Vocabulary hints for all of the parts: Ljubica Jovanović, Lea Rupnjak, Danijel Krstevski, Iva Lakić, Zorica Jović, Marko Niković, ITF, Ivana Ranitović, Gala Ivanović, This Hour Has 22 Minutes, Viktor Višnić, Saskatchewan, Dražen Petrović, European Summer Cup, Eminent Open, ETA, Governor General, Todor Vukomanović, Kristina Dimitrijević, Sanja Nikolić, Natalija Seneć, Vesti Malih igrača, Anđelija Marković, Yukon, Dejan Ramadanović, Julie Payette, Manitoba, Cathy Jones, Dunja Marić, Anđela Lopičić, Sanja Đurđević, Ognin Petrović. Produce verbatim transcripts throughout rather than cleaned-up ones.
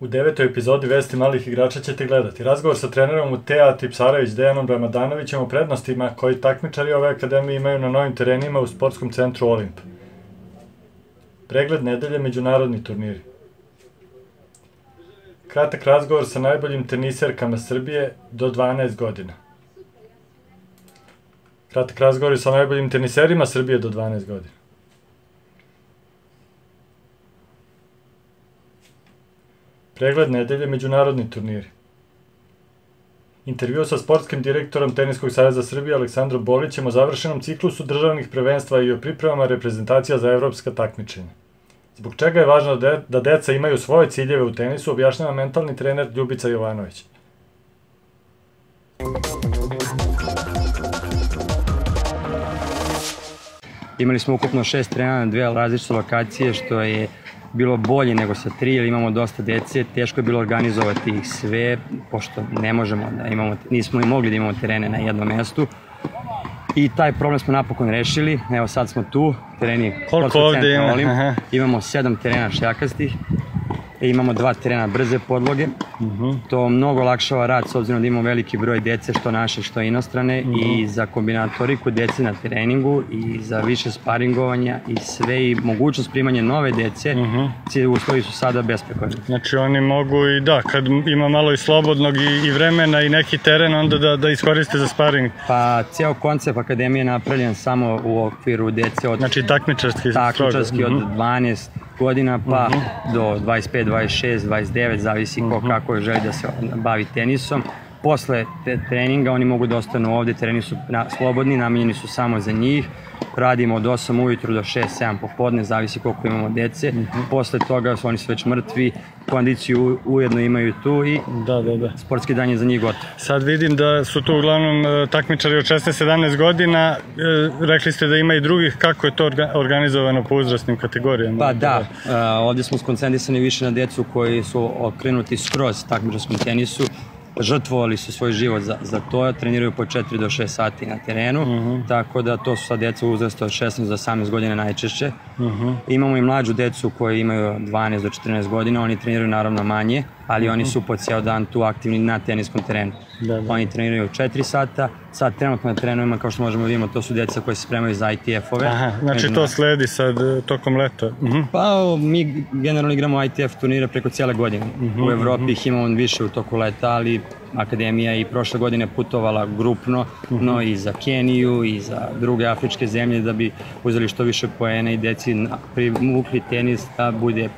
U devetoj epizodi Vesti malih igrača ćete gledati razgovor sa trenerom U T A Tipsarević Dejanom Ramadanovićem o prednostima koji takmičari ove akademije imaju na novim terenima u sportskom centru Olimp. Pregled nedelje međunarodni turniri. Kratak razgovor sa najboljim teniserkama Srbije do dvanaest godina. Kratak razgovor sa najboljim teniserima Srbije do dvanaest godina. Pregled nedelje međunarodni turniri. Intervju sa sportskim direktorom Teniskog saveza Srbije Aleksandrom Bolićem o završenom ciklusu državnih prvenstva i o pripremama reprezentacija za evropska takmičenja. Zbog čega je važno da deca imaju svoje ciljeve u tenisu, objašnjava mentalni trener Ljubica Jovanović. Imali smo ukupno šest trenera na dve različite lokacije, što je bilo bolje nego sa tri, jer imamo dosta dece, teško je bilo organizovati ih sve, pošto ne možemo da imamo, nismo i mogli da imamo terene na jednom mestu. I taj problem smo napokon rešili, evo sad smo tu, tereni sportski centar Olimp, imamo sedam terena šljakastih, imamo dva terena brze podloge, to mnogo olakšava rad s obzirom da imamo veliki broj dece, što naše, što inostrane, i za kombinatoriku dece na treningu i za više sparingovanja i sve, i mogućnost primanja nove dece, uslovi su sada besprekorni. Znači oni mogu i da, kad ima malo i slobodnog i vremena i neki teren, onda da iskoriste za sparing. Pa ceo koncept akademije je napravljen samo u okviru dece od takmičarski od dvanaest godina pa do dvadeset pet, dvadeset šest, dvadeset devet, zavisi ko kako želi da se bavi tenisom. Posle treninga oni mogu da ostanu ovde, tereni su slobodni, namenjeni su samo za njih. Radimo od osam ujutru do šest, sedam popodne, zavisi koliko imamo dece. Posle toga oni su već mrtvi, kondiciju ujedno imaju tu i sportski dan je za njih gotov. Sad vidim da su tu uglavnom takmičari od šesnaest do sedamnaest godina. Rekli ste da ima i drugih, kako je to organizovano po uzrasnim kategorijama? Pa da, ovde smo skoncentrisani više na decu koji su okrenuti skroz takmičarskom tenisu. Žrtvovali su svoj život za to, treniraju po četiri do šest sati na terenu, tako da to su sad deca u uzrastu od šesnaest do osamnaest godina najčešće. Imamo i mlađu decu koji imaju dvanaest do četrnaest godina, oni treniraju naravno manje, ali oni su po ceo dan tu aktivni na teniskom terenu. Oni treniraju četiri sata, sad trenutno na trenovima, kao što možemo vidimo, to su deca koje se spremaju za I T F-ove. Aha, znači to sledi sad tokom leta? Pa mi generalno igramo I T F turnire preko cijele godine. U Evropi ih imamo više u toku leta, ali akademija je i prošle godine putovala grupno, no i za Keniju i za druge afričke zemlje, da bi uzeli što više poena i deci privukli tenis da bude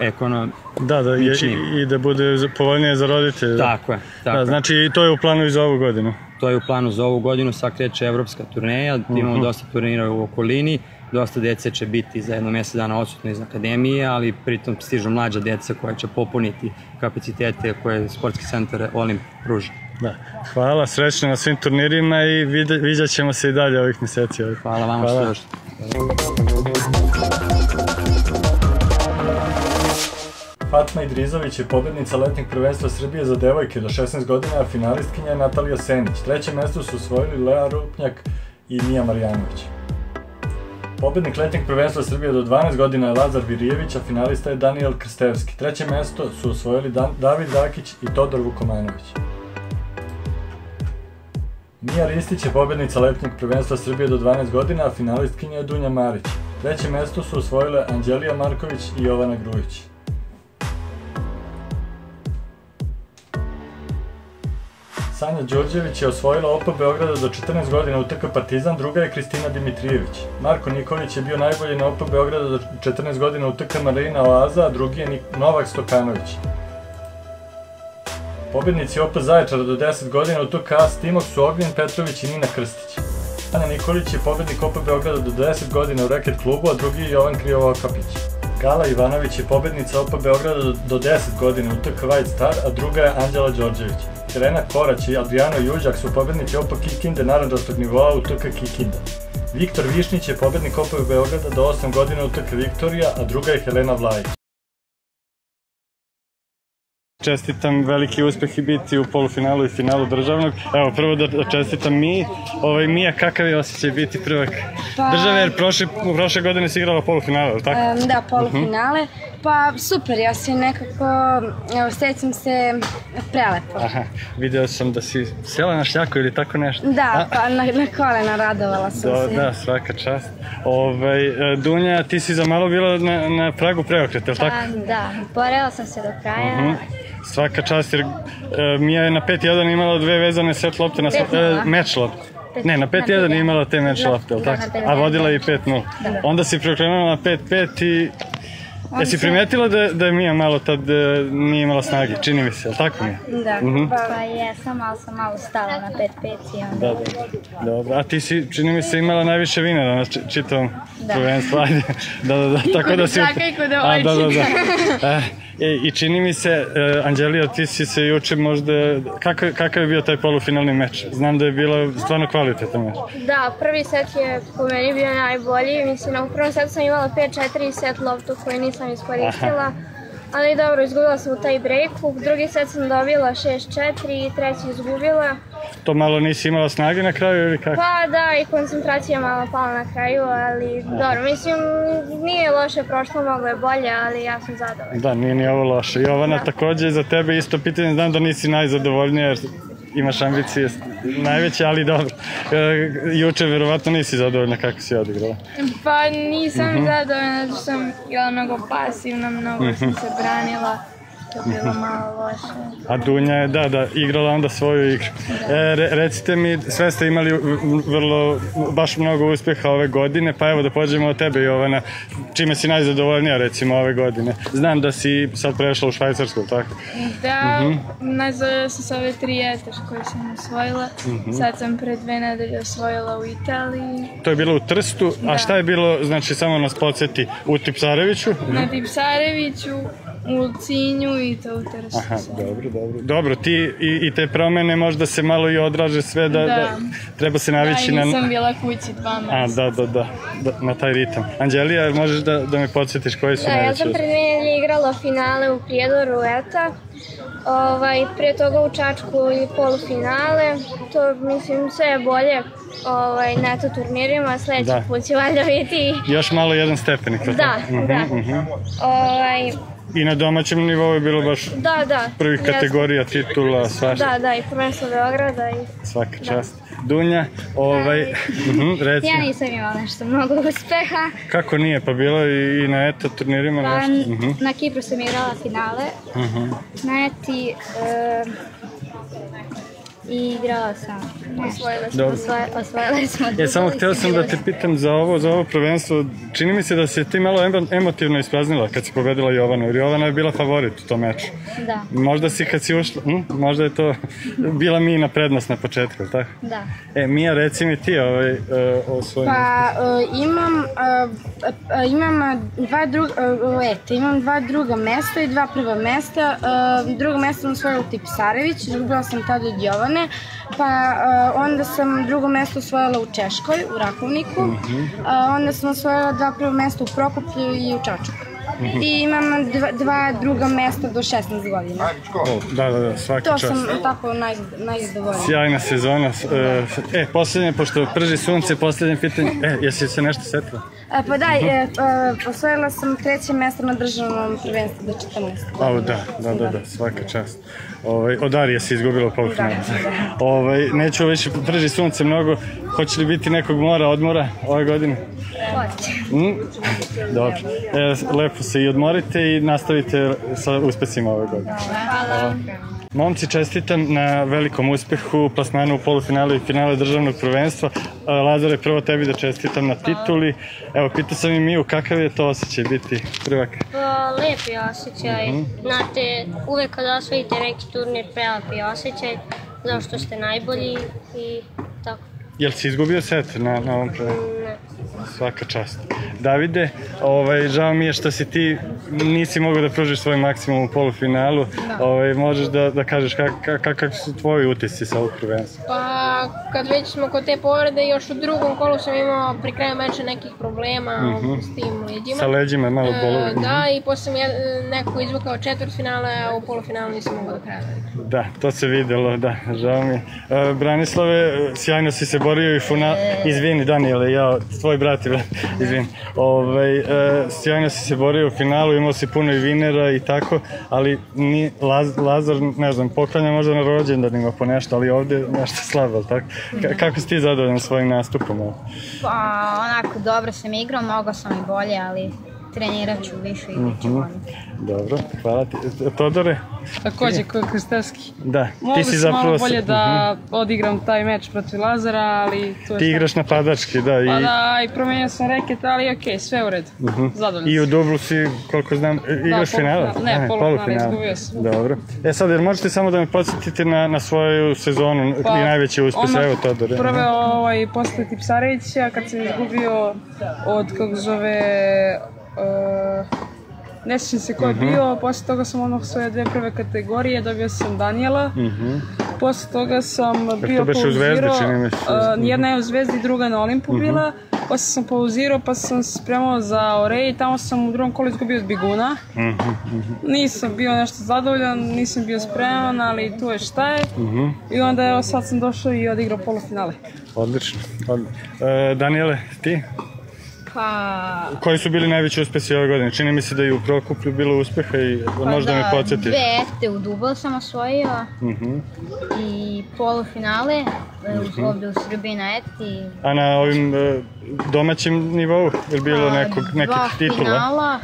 ekonomičniji. I da bude povoljnije za roditelje. Tako je. Znači to je u planu i za ovu godinu? To je u planu za ovu godinu, sad kreće evropska turneja, imamo dosta turnira u okolini, dosta dece će biti za jedno mesec dana odsutno iz akademije, ali pritom stižu mlađa deca koja će popuniti kapacitete koje sportski centar Olimp pruža. Hvala, srećno na svim turnirima i viđat ćemo se i dalje ovih meseci. Hvala vama što došli. Patma Idrizović je pobednica letnjeg prvenstva Srbije za devojke do šesnaest godina, a finalistkinja je Natalija Seneć. Treće mesto su osvojili Lea Rupnjak i Mija Marijanović. Pobednik letnjeg prvenstva Srbije do dvanaest godina je Lazar Virijević, a finalista je Danijel Krstevski. Treće mesto su osvojili David Rakić i Todor Vukomanović. Mija Ristić je pobednica letnjeg prvenstva Srbije do dvanaest godina, a finalistkinja je Dunja Marić. Treće mesto su osvojile Anđelija Marković i Jovana Grujić. Sanja Đurđević je osvojila O P Beograda do četrnaest godina u T K Partizan, druga je Kristina Dimitrijević. Marko Niković je bio najbolji na O P Beograda do četrnaest godina u T K Marina Oaza, a drugi je Novak Stokanović. Pobednici O P Zaječara do deset godina u T K Stimok su Ognin Petrović i Nina Krstić. Sanja Nikolić je pobednik O P Beograda do deset godina u Reket klubu, a drugi je Jovan Krijovao Kapić. Gala Ivanović je pobednica O P Beograda do deset godina u T K White Star, a druga je Anđela Đurđević. Helena Korać i Adriano Juđak su pobednici O P Kikinde narodastog nivoa u T K Kikinda. Viktor Višnić je pobednik O P Beograda do osam godina u T K Viktorija, a druga je Helena Vlajić. Čestitam veliki uspeh i biti u polufinalu i finalu državnog. Evo, prvo da čestitam Miji. Mija, kakav je osjećaj biti prvak države, jer prošle godine si igrala polufinale, je li tako? Da, polufinale. Pa super, ja se nekako, evo, sjećam se prelepo. Aha, video sam da si sjela na šljaku ili tako nešto. Da, pa na kolena radovala sam se. Da, svaka čast. Dunja, ti si za malo bila na pragu preokreta, je li tako? Da, borela sam se do kraja. Svaka čast, jer Mija je na pet jedan imala dve vezane set lopte, meč lopte. Ne, na pet jedan imala te meč lopte, a vodila je i pet nula. Onda si preokrenula na pet pet i... Jesi primetila da je Mija malo tad nije imala snage, čini mi se, je li tako Mija? Da, pa jesam, ali sam malo stala na pet pet i onda... Dobro, a ti si, čini mi se, imala najviše vinara na čitavom prvenstvu, ajde. Da, da, da, tako da si... I kuda čaka i kuda očika. I čini mi se, Anđelija, ti si se juče možda... Kakav je bio taj polufinalni meč? Znam da je bila stvarno kvalitetan meč. Da, prvi set je po meni bio najbolji. Mislim, u prvom setu sam imala pet četiri i set loptu koju nisam iskoristila. Ali dobro, izgubila sam u taj brejku. Drugi set sam dobila šest četiri i treći izgubila. To malo nisi imala snage na kraju ili kako? Pa da, i koncentracija malo pala na kraju, ali dobro, mislim, nije loše prošlo, moglo je bolje, ali ja sam zadovoljna. Da, nije ni ovo loše. Jovana, također za tebe isto pitanje, znam da nisi najzadovoljnija jer imaš ambicije najveće, ali dobro. Juče verovatno nisi zadovoljna kako si odigrala. Pa nisam zadovoljna, zato što sam igrala mnogo pasivno, mnogo sam se branila. To je bilo malo loše. A Dunja je, da, da, igrala onda svoju igru. Recite mi, sve ste imali vrlo, baš mnogo uspeha ove godine, pa evo da pođemo od tebe, Jovana, čime si najzadovoljnija, recimo, ove godine. Znam da si sad prešla u Švajcarsku, tako? Da, najzadovoljnija sam sa ove tri etaže koje sam osvojila. Sad sam pre dve nedelje osvojila u Italiji. To je bilo u Trstu, a šta je bilo, znači, samo nas podsjeti, u Tipsareviću? Na Tipsareviću, u Cinju i to u Trstu. Dobro, dobro. Dobro, ti i te promene možda se malo i odraže sve da treba se navići na... Da, nisam bila kući dva mesta. A, da, da, da, na taj ritam. Anđelija, možeš da me podsjetiš koji su najveći? Da, ja sam pre dve igrala finale u Prijedoru E T A, prije toga u Čačku i polufinale, to mislim sve je bolje. Na to turnirima, sljedeći put će valjda biti... Još malo jedan stepenik. Da, da. I na domaćem nivou je bilo baš prvih kategorija, titula, svašta. Da, da, i prvenstvo Beograda. Svaka čast. Dunja, ovaj, recimo... Ja nisam imala nešto mnogo uspeha. Kako nije? Pa bilo i na E T A turnirima nešto? Na Kipru sam igrala finale. Na E T I... I igrala sam. Osvojila smo. Ja samo htio sam da te pitam za ovo, za ovo prvenstvo. Čini mi se da si ti malo emotivno ispraznila kad si pobedila Jovanu, jer Jovana je bila favorit u tom meču. Da. Možda si kad si ušla, možda je to bila Mijina prednost na početku, tako? Da. E, Mija, reci mi ti o svojim... Pa, imam dva druga, eto, imam dva druga mesta i dva prva mesta. Drugo mesto sam osvojila u Tipsarević, izgubila sam tada od Jovana. Pa onda sam drugo mesto osvojila u Češkoj, u Rakovniku, onda sam osvojila dva prvo mesta u Prokuplju i u Čačku. I imam dva druga mesta do šesnaest godina. Da, da, da, svaki čas. To sam tako najzadovoljena. Sjajna sezona. E, posljednje, pošto prži sunce, posljednje pitanje. E, jesi se nešto setila? Pa da, osvojila sam treće mesto na državnom prvenstvu do četrnaest. Au, da, da, da, svaka čast. Od Arije si izgubila u polufinalu. Neću više, prži sunce mnogo. Hoće li biti nekog mora, odmora ove godine? Hoće. Dobro. Lepo se i odmorite i nastavite sa uspesima ove godine. Hvala. Momci, čestitam na velikom uspehu, plasmanu u polufinalu i finale državnog prvenstva. Lazare, prvo tebi da čestitam na tituli. Evo, pitao sam i Miju, kakav je to osjećaj biti prvak? Lepi osjećaj. Znate, uvek kada osvojite neki turnir, prelepi osjećaj, zato što ste najbolji i tako. Jel si izgubio set na ovom prvenstvu? Ne. Svaka čast. Davide, žao mi je što si ti nisi mogao da pružiš svoj maksimum u polufinalu. Možeš da kažeš kakvi su tvoji utisci sa ovog prvenstva? Pa, kad već smo kod te povrede, još u drugom kolu sam imao pri kraju meča nekih problema s tim. leđima. Sa leđima je malo bolovima. Da, i posle mi je neko izvukao četvrtfinale, a u polufinalu nisam mogao do kraja. Da, to se videlo, da, žao mi je. Branislave, sjajno si se borio i funale, izvini Danijele, jao, tvoj brat je, izvini. Sjajno si se borio u finalu, imao si puno i vinera i tako, ali Lazar, ne znam, poklanja možda na rođendanima po nešto, ali ovde nešto slabo, ali tako? Kako si ti zadovoljan svojim nastupom? Pa, onako, dobro sam igrao, mogao sam i bolje, ali trenirat ću više i bit ću bolje. Dobro, hvala ti. Todore? Takođe, Krstevski. Da, ti si zapravo... Mogu sam malo bolje da odigram taj meč protiv Lazara, ali... Ti igraš napadački, da. Pa da, i promenio sam reket, ali okej, sve u redu. Zadovoljno sam. I u dublu si, koliko znam, igraš finala? Ne, polufinala, izgubio sam. Dobro. E sad, jer možete samo da me podsjetite na svoju sezonu i najveći uspes, evo Todore. Prvo, posle Tipsarevića, kad sam izgubio od, kako zove... Ne sjećam se ko je bio, posle toga sam ono svoje dve prve kategorije, dobio sam Danijela, posle toga sam bio pauzirao, jedna je u Zvezdi, druga na Olimpu bila, posle sam pauzirao pa sam se spremao za Orej i tamo sam u drugom kolu izgubio od Biguna, nisam bio nešto zadovoljan, nisam bio spreman, ali tu je šta je i onda evo sad sam došao i odigrao polufinale. Odlično, Danijele, ti? Pa... Koji su bili najveći uspesi ove godine? Čini mi se da je u Prokuplju bilo uspeha i možda me podsjeti. Dve ete u dubl sam osvojila i polufinale ovde u Srbiji na eti. A na ovim domaćim nivou? Je li bilo nekog titula? Dva finala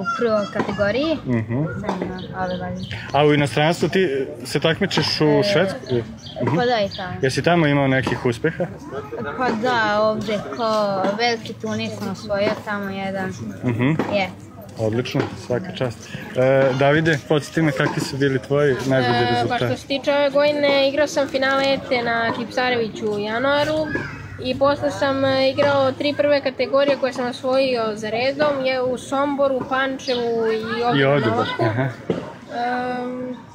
u prvoj kategoriji. A u inostranstvu ti se takmičeš u Švedskoj? Pa da, i tamo. Jesi tamo imao nekih uspeha? Pa da, ovde kao veliki turnir sam osvojio, tamo jedan. Odlično, svaka čast. Davide, podsjeti me kakvi su bili tvoji najbolji rezultati? Pa što se tiče ove godine, igrao sam finale ete na Tipsareviću u januaru i posle sam igrao tri prve kategorije koje sam osvojio za redom, je u Somboru, Pančevu i ovdje na Oku.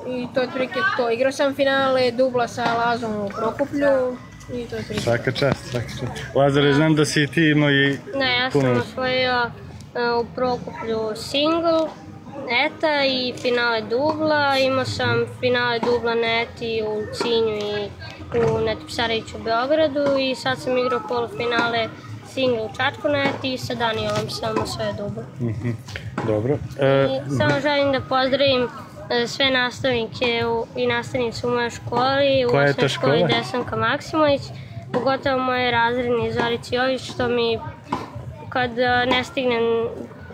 I to je trike to. Igrao sam finale dubla sa Lazom u Prokuplju i to je trike. Svaka čast, svaka čast. Lazare, znam da si ti imao i... Ne, ja sam osvojila u Prokuplju single, eta i finale dubla. Imao sam finale dubla na eti u Cinju i na Tipsareviću u Beogradu i sad sam igrao polufinale single u Čačku na eti i sa Danielom sam osvojila dubla. Dobro. Samo želim da pozdravim sve nastavnike i nastavnice u mojoj školi, u osnovnoj školi Desanka Maksimović, pogotovo moje razredni Zorici Jović, što mi kada ne stignem,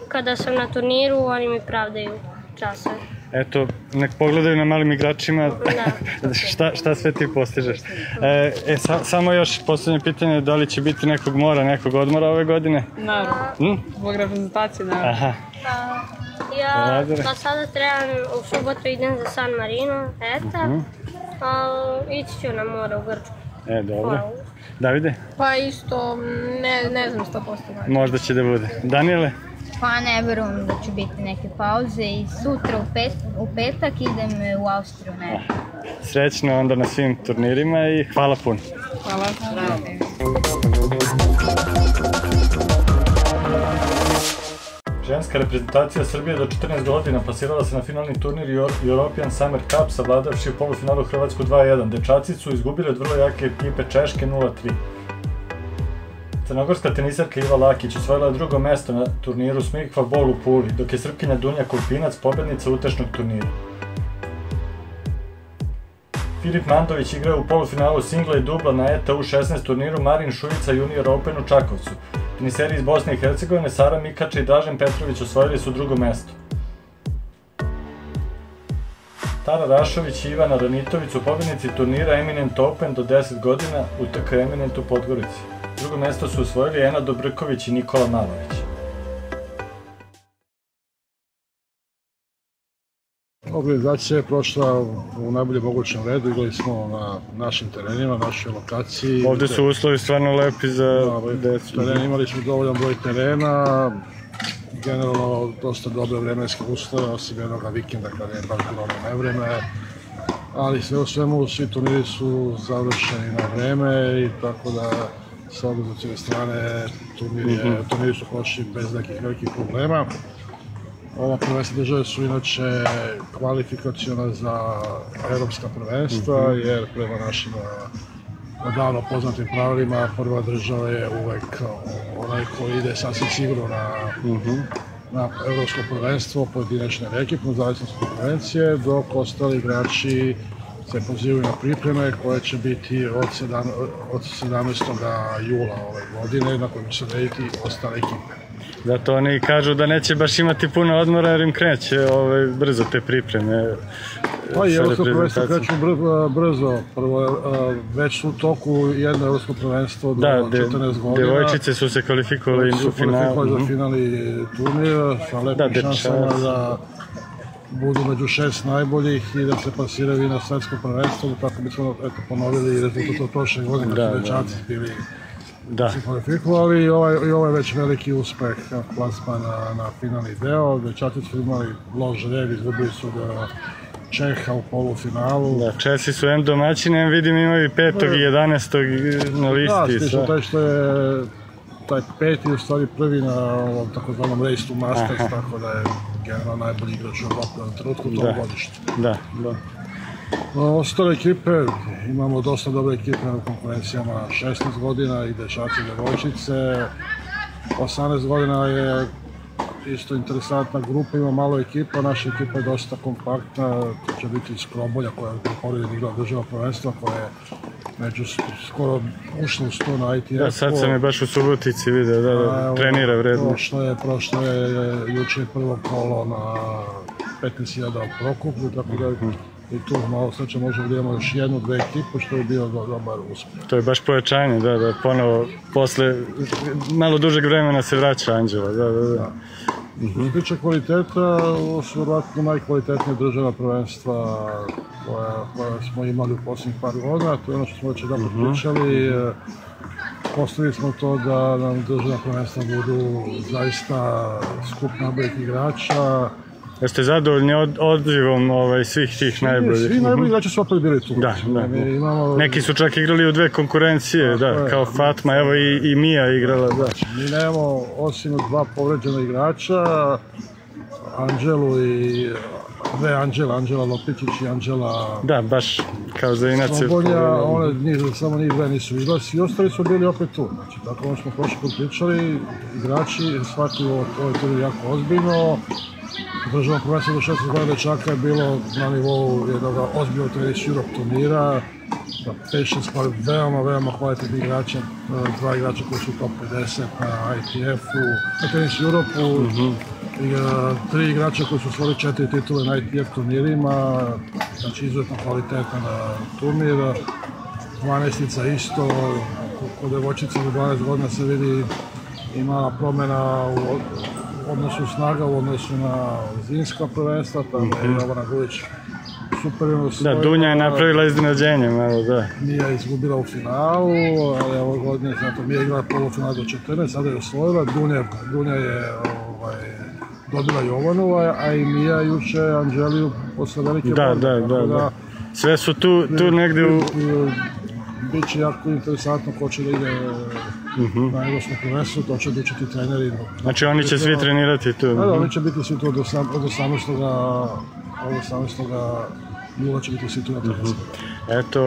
kada sam na turniru, oni mi pravdaju časove. Eto, nek pogledaju na malim igračima šta sve ti postižeš. Samo još posljednje pitanje, da li će biti nekog mora, nekog odmora ove godine? Naravno, zbog reprezentacije, naravno. Ja do sada trebam, u subotu idem za San Marino, eta, ali ići ću na more u Grčku. E, dobro. Davide? Pa isto, ne znam sto posto. Možda će da bude. Danijele? Pa ne verujem da ću biti neke pauze i sutra u petak idem u Austriju. Srećno onda na svim turnirima i hvala puno. Hvala. Ženska reprezentacija Srbije do četrnaest godina plasirala se na finalni turnir European Summer Cup savladavši u polufinalu Hrvatsku dva jedan. Dečaci su izgubili od vrlo jake ekipe Češke nula tri. Crnogorska tenisarka Iva Lakić osvojila je drugo mesto na turniru Smikva Bol u Puli, dok je Srpkinja Dunja Kurpinac pobednica utešnog turnira. Filip Mandović igrao u polufinalu singla i dubla na E T A U šesnaest turniru Marin Šujica Junior Open u Čakovcu. Teniseri iz Bosne i Hercegovine Sara Mikača i Dražen Petrović osvojili su drugo mesto. Tara Rašović i Ivana Ranitović su pobednici turnira Eminent Open do deset godina u T K Eminent u Podgorici. Drugo mesto su osvojili Ena Dobrković i Nikola Malović. Organizacija je prošla u najbolje mogućem redu, igrali smo na našim terenima, našoj lokaciji. Ovde su uslovi stvarno lepi za decu. Imali smo dovoljan broj terena, generalno dosta dobre vremenske uslove, osim jednog vikenda kada je baš bilo nevreme, ali sve u svemu svi turniri su završeni na vreme i tako da sa organizacione strane turniri su prošli bez nekih velikih problema. Ova prvenstva države su inače kvalifikaciona za evropska prvenstva, jer prema našim odavno poznatim pravilima prva država je uvek onaj koji ide sasvim sigurno na evropsko prvenstvo, pojedinačne ekipno, zavisnosti konkurencije, dok ostali igrači se pozivaju na pripreme koje će biti od sedamnaestog jula ove godine, na kojem će se raditi ostale ekipe. Zato oni kažu da neće baš imati puno odmora jer im kreće brzo te pripreme. Pa i evropsko prvenstvo kreću brzo. Prvo, već u toku jedno evropsko prvenstvo do četrnaest godina. Devojčice su se kvalifikovali u finali turnira sa lepim šansama da budu među šest najboljih i da se plasiraju na svetsko prvenstvo. Tako bi smo ponovili rezultat od prošle godine kada su dečaci bili se kvalifikovali i ovo je već veliki uspeh plasmana na finalni deo. Dečaci su imali loš žreb, izgubili su da Čeha u polufinalu. Da, Česi su em domaćini, em vidim imaju petog i jedanaestog na listi. Da, slično taj što je taj peti u stvari prvi na ovom takozvanom race to masters, tako da je generalno najbolji igrač u Evropi na trenutku u tom godištu. Da, da. Ostale ekipe, imamo dosta dobre ekipe na konkurencijama, šesnaest godina i dečaci i devojčice, osamnaest godina je isto interesantna grupa, ima malo ekipa, naša ekipa je dosta kompaktna, to će biti iz Krobolja koja je poredina igrala država prvenstva koja je među skoro ušla u sto na I T F-u. Da, sad sam je baš u Subotici vidio, da, da, trenira vredno. Prošlo je, prošlo je, juče je prvo kolo na petnaest hiljada prokupu, tako da i tu malo sreće možemo da imamo još jednu, dve ekipu, što je bio dobar uspjeh. To je baš pojačanje, da, da, ponovo, posle, malo dužeg vremena se vraća Anđela, da, da, da. Što se tiče kvaliteta, ovo su vjerojatno najkvalitetnije državna prvenstva koja smo imali u posljednjih par godina, to je ono što smo već jedan put pričali. Postavili smo to da nam državna prvenstva budu zaista skup nabojih igrača. Jeste zadovoljni odlivom svih tih najboljih? Svi najbolji igrači su opet bili tu. Neki su čak igrali u dve konkurencije, kao Fatma, evo i Mija igrala. Mi nemamo osim dva povređena igrača, Anđelu i dve Anđela, Anđela Lopičić i Anđela... Da, baš kao za inače... Samo njih dve nisu igrali, svi ostali su bili opet tu. Tako ono smo prošli put pričali, igrači shvatili ovo to je jako ozbiljno. Državno prvenstvo do šesnaest godina dečaka je bilo na nivou jednog ozbiljnog Tenis Europe turnira, sa pet šest par veoma, veoma kvalitetni igrača, dva igrača koji su top pedeset na I T F-u, na Tenis Europe-u, tri igrača koji su osvojili četiri titule na I T F turnirima, znači izuzetno kvalitetan turnir, dvanaestica isto, kod devojčica do dvanaest godina se vidi imala promjena u odnosu snaga u odnosu na zimska prvenstva, tamo je Jovana Grujić supervino svojila. Da, Dunja je napravila iznenađenje, malo da. Mija je izgubila u finalu, ali ovo godine, zato Mija je igrala polufinala do četrnaest, sada je osvojila, Dunja je dobila Jovanu, a i Mija juče Anđeliju posle velike borbe. Da, da, da, sve su tu negde u... Biće jako interesantno ko će da ide na evropskom prvenstvu, to će odlučiti treneri. Znači oni će svi trenirati tu? Da, oni će biti svi tu od osamnaestog jula će biti svi tu na trenerstvu. Eto,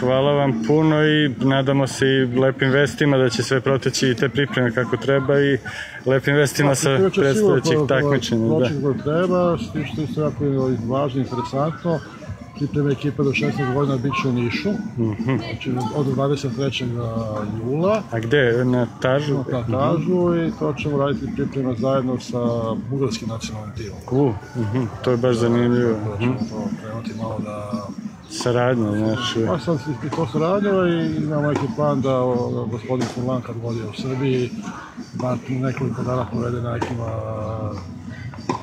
hvala vam puno i nadamo se i lepim vestima da će sve proteći i te pripreme kako treba i lepim vestima sa predstojećih takmičenja. Pročin koji treba, s tim što je sve jako važno i interesantno. Pripreme ekipe do šesnaest godina bit će u Nišu, znači od dvadeset trećeg jula. A gde? Na Tažu? Na Tažu i to ćemo raditi pripreme zajedno sa bugarskim nacionalnim timom. To je baš zanimljivo. Ćemo to krenuti malo da... Saradnja, znači... Pa sad si to saradnjava i imamo neki plan da gospodin Furlan kad god je u Srbiji, bar nekoliko dana povede na nekima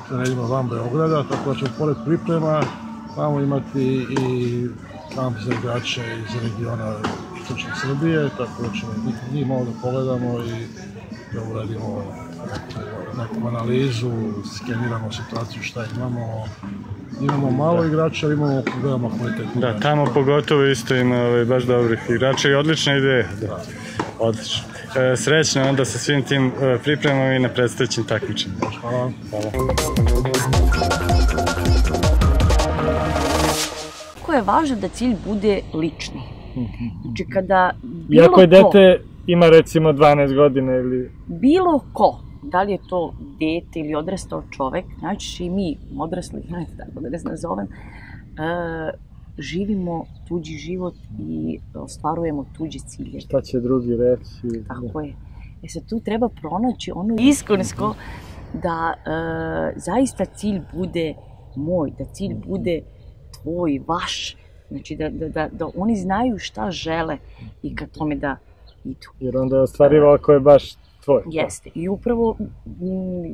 terenima van Beograda, tako da ćemo pored priprema tamo imati i kamp za igrače iz regiona istočne Srbije, tako da ćemo njih malo da pogledamo i da uradimo neku analizu, skeniramo situaciju šta imamo. Imamo malo igrača, imamo veoma kvalitetni igrača. Da, tamo pogotovo isto ima baš dobrih igrača i odlične ideje. Odlično. Srećno onda sa svim tim pripremama i na predstojećim takmičenju. Hvala vam. Kako je važno da cilj bude lični? Znači kada bilo ko... Iako je dete ima recimo dvanaest godina ili... Bilo ko, da li je to dete ili odrastao čovek, znači i mi odrasli, tako da ne nazovem, živimo tuđi život i ostvarujemo tuđe cilje. Šta će drugi reći? Tako je. E sad tu treba pronaći ono iskonsko da zaista cilj bude moj, da cilj bude tvoj, vaš. Znači da oni znaju šta žele i ka tome da idu. Jer onda je ostvarivo ako je baš tvoj. Jeste. I upravo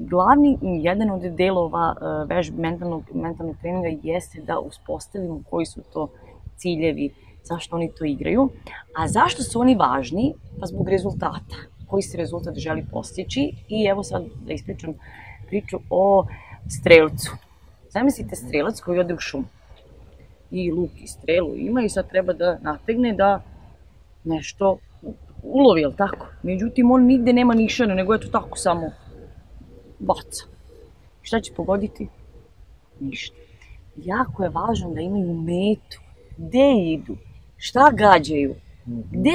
glavni, jedan od delova vežbe mentalnog treninga jeste da uspostavimo koji su to ciljevi, zašto oni to igraju. A zašto su oni važni? Pa zbog rezultata. Koji se rezultat želi postići. I evo sad da ispričam priču o strelcu. Zamislite strelac koji ode u šumu. I luk i strelu ima i sad treba da nategne da nešto ulovi, jel' tako? Međutim, on nigde nema nišana, nego je to tako samo baca. Šta će pogoditi? Ništa. Jako je važno da imaju metu. Gde idu? Šta gađaju? Gde